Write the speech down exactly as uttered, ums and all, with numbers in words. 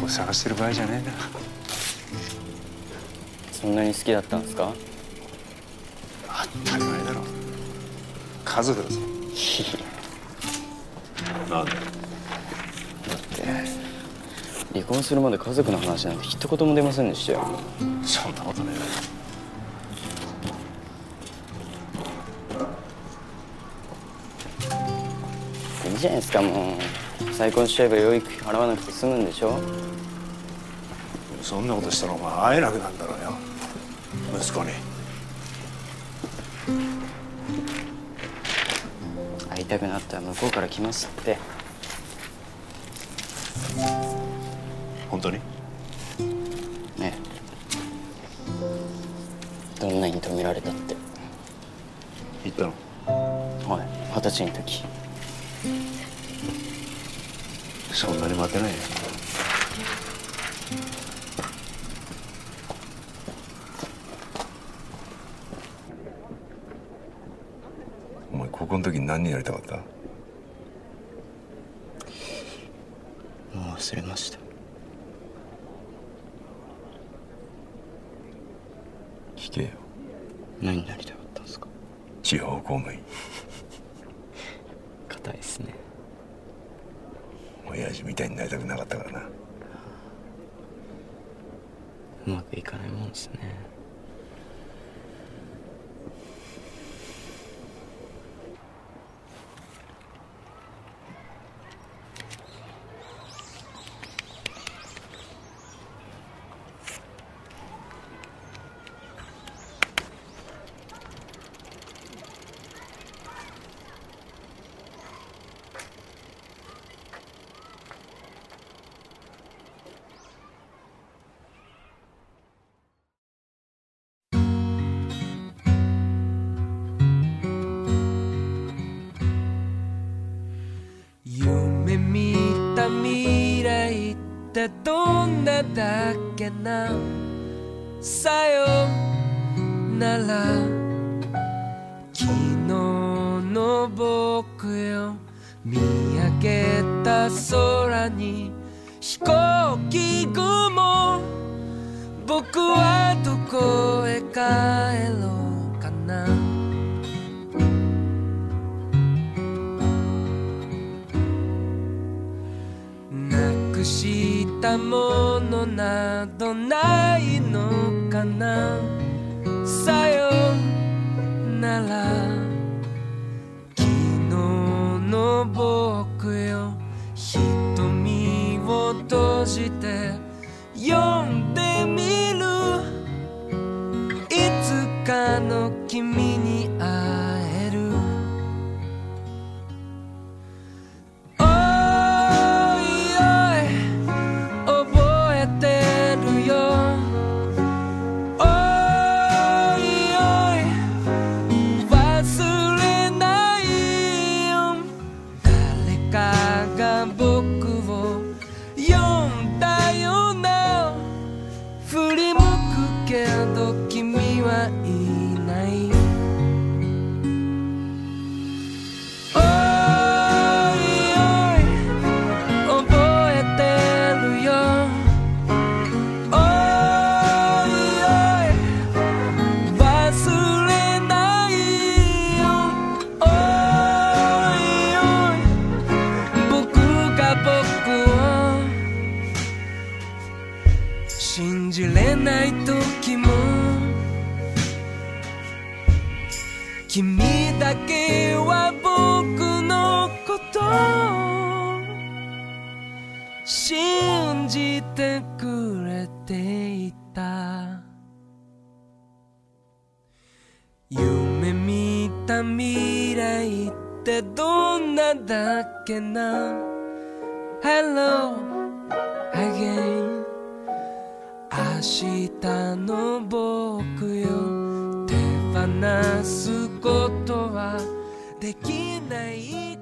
猫探してる場合じゃねえな。そんなに好きだったんですか？当たり前だろ、家族だぞ。なんだよ。だって離婚するまで家族の話なんて一言も出ませんでしたよ。そんなことねえだろ。 いいじゃないですか、もう再婚しちゃえば養育費払わなくて済むんでしょ。そんなことしたらお前会えなくなるんだろうよ、息子に。会いたくなったら向こうから来ますって。本当に？ねえ、どんなに止められたって言ったの？はい、二十歳の時。 そんなに待てないよ。お前高校の時に何になりたかった？もう忘れました。聞けよ。何になりたかったんですか？地方公務員。硬いですね。 親父みたいになりたくなかったからな。うまくいかないもんですね。どんなだけなさよなら昨日の僕よ。見上げた空に飛行機雲。僕はどこへ帰ろうかな。なくし ものなどないのかな。さよなら昨日の僕よ。瞳を閉じて読んでみる。いつかの君に会える。 君だけは僕のことを信じてくれていた。夢見た未来ってどんなだっけな。 Hello again 明日の僕よ。 話すことはできない。